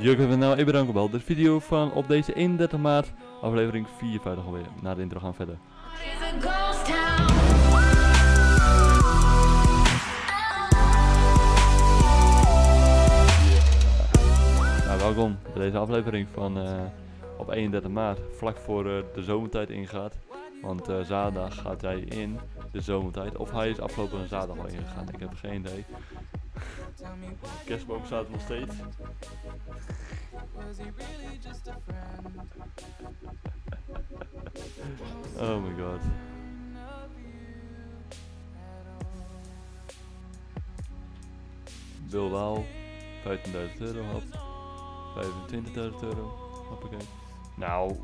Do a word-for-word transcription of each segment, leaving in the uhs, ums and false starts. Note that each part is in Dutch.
Jurgen van nou, ik ben dankbaar. De video van op deze eenendertig maart, aflevering vierenvijftig alweer. Na de intro gaan we verder. Nou, welkom bij deze aflevering van uh, op eenendertig maart, vlak voor uh, de zomertijd ingaat. Want uh, zaterdag gaat hij in de zomertijd. Of hij is afgelopen zaterdag al ingegaan, ik heb geen idee. De kerstboom staat nog steeds. Oh my god. Bilbao, vijftienduizend euro, hop. vijfentwintigduizend euro, hoppakee. Nou,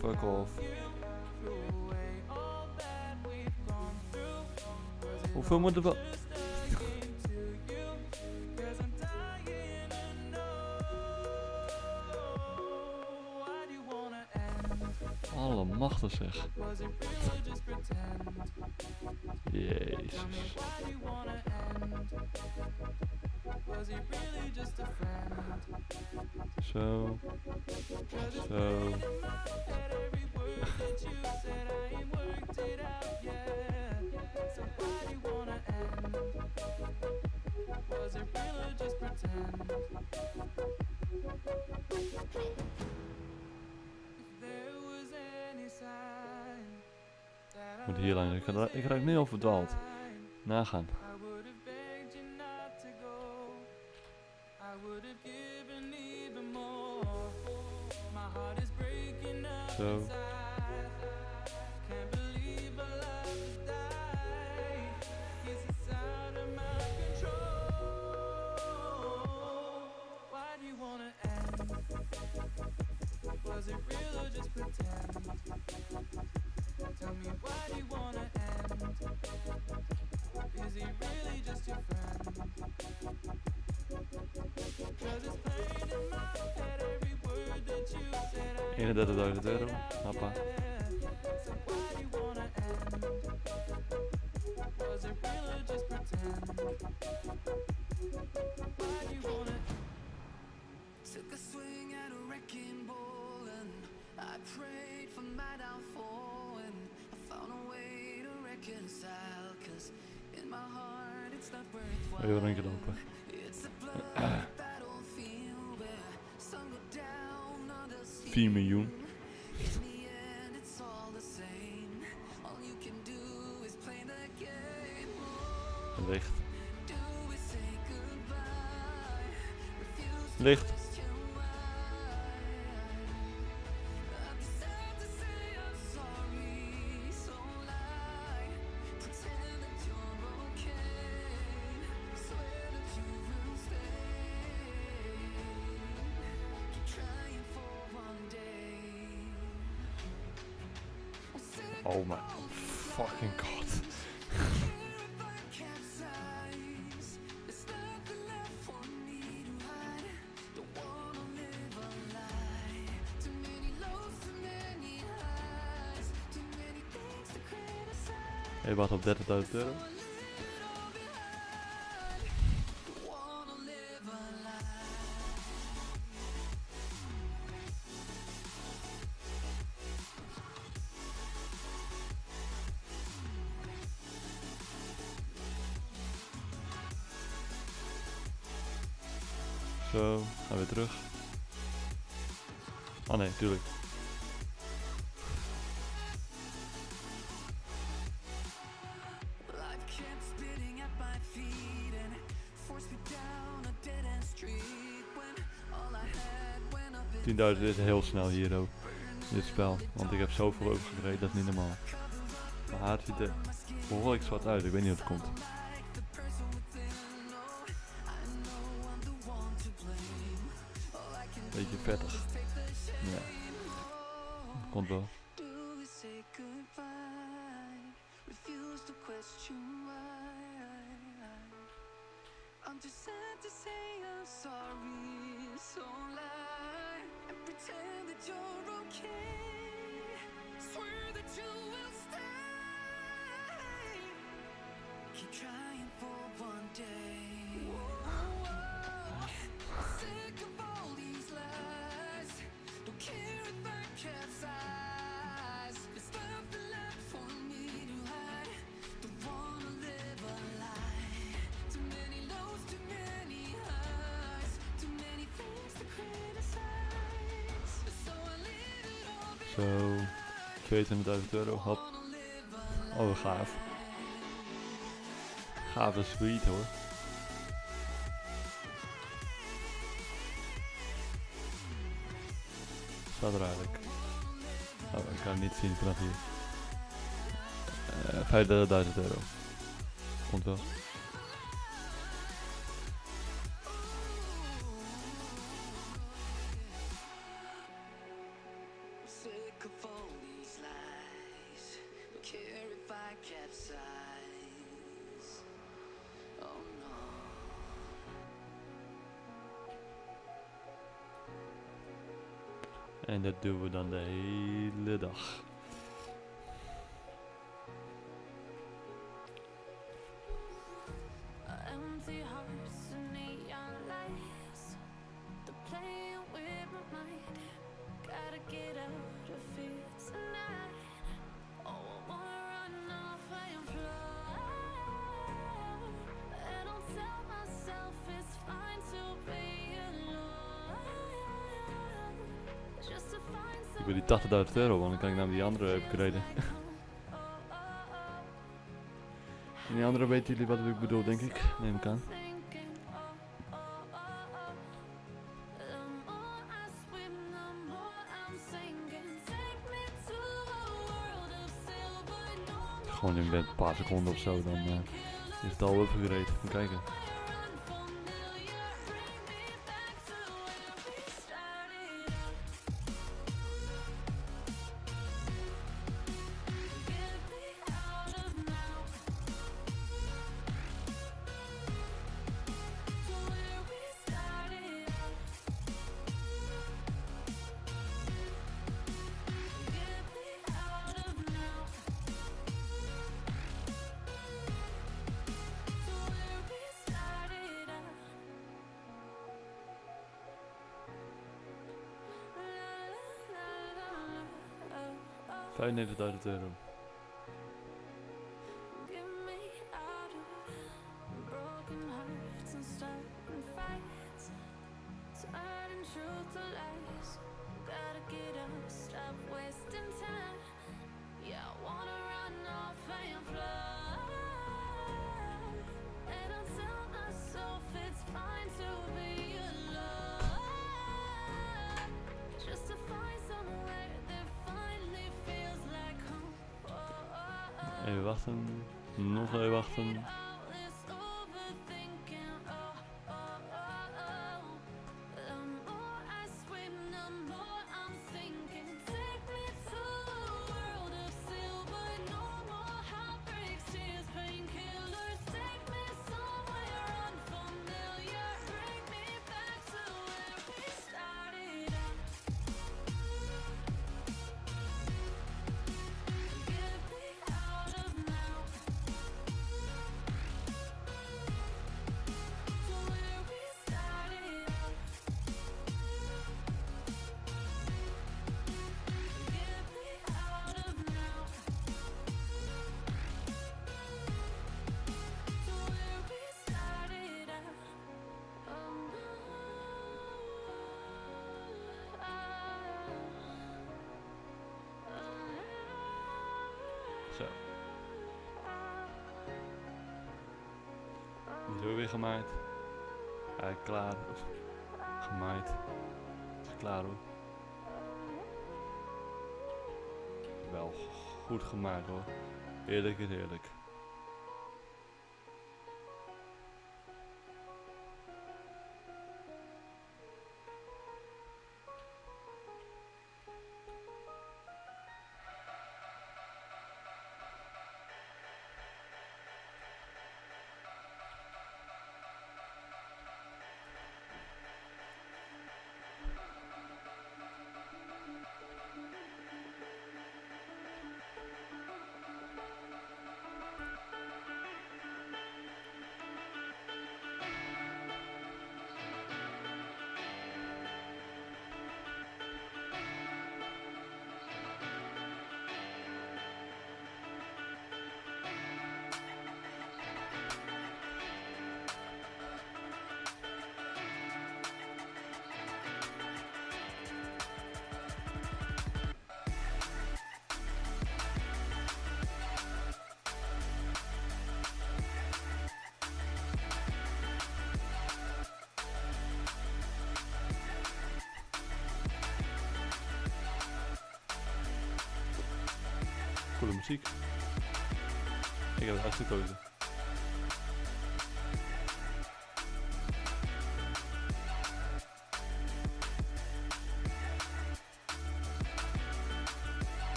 fuck off. Hoeveel moeten we... Allemachtig zeg. Jezus. Zo. Zo. Moet hier lang. Ik, ra ik raak nu al verdwaald. Nagaan. Zo. Was it real or just pretend? Tell me why do you wanna end? Is he really just your friend? Cause it's playing in my head every word that you said. eenendertigduizend euro, papa. So why do you wanna end? Was it real or just pretend? Why do you wanna end? Took a swing at a wrecking ball. I prayed for my downfall and I found a way to reconcile, cause in my heart it's not worthwhile. It's a blood battlefield where some go down, others heal. In the end it's all the same. All you can do is play the game. Licht. Licht. Oh my fucking god. Hey, wacht op dertigduizend euro. Zo, gaan we terug. Oh nee, tuurlijk. tienduizend is heel snel hier ook. Dit spel. Want ik heb zoveel overgereden, dat is niet normaal. Mijn haar ziet er behoorlijk zwart uit, ik weet niet hoe het komt. Beetje vettig. Ja. Komt wel. Zo, tweehonderdduizend euro, hap. Oh, gaaf. Gave sweet hoor. Staat er eigenlijk. Oh, ik kan het niet zien vanaf hier. Uh, vijfendertigduizend euro. Komt wel. En dat doen we dan de hele dag. Ik wil die tachtigduizend euro, want dan kan ik naar die andere upgraden. En die andere weten jullie wat ik bedoel, denk ik. Neem ik aan. Gewoon in een paar seconden of zo, dan uh, is het al upgrade. Even kijken. vijfennegentigduizend euro. Even wachten, nog even wachten. Zo. Die is ook weer gemaaid. Hij is klaar. Of gemaaid. Het is klaar hoor. Wel goed gemaakt hoor. Eerlijk is eerlijk. coole muziek. Ik heb het uitgekozen.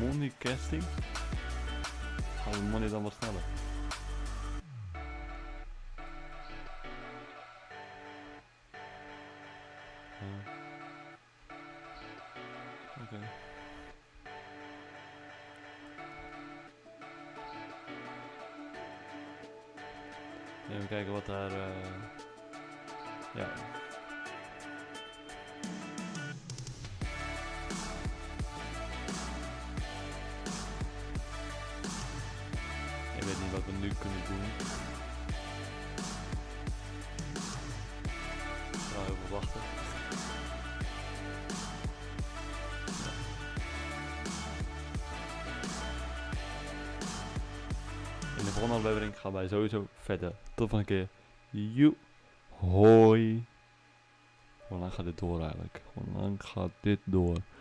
Money casting. Gaan we money dan wat sneller. Uh. Oké. Okay. Even kijken wat daar. Uh... Ja. Ik weet niet wat we nu kunnen doen. Ik ga even wachten. In de volgende aflevering gaan wij sowieso verder. Tot van een keer. Joe. Hoi. Hoe lang gaat dit door eigenlijk? Hoe lang gaat dit door?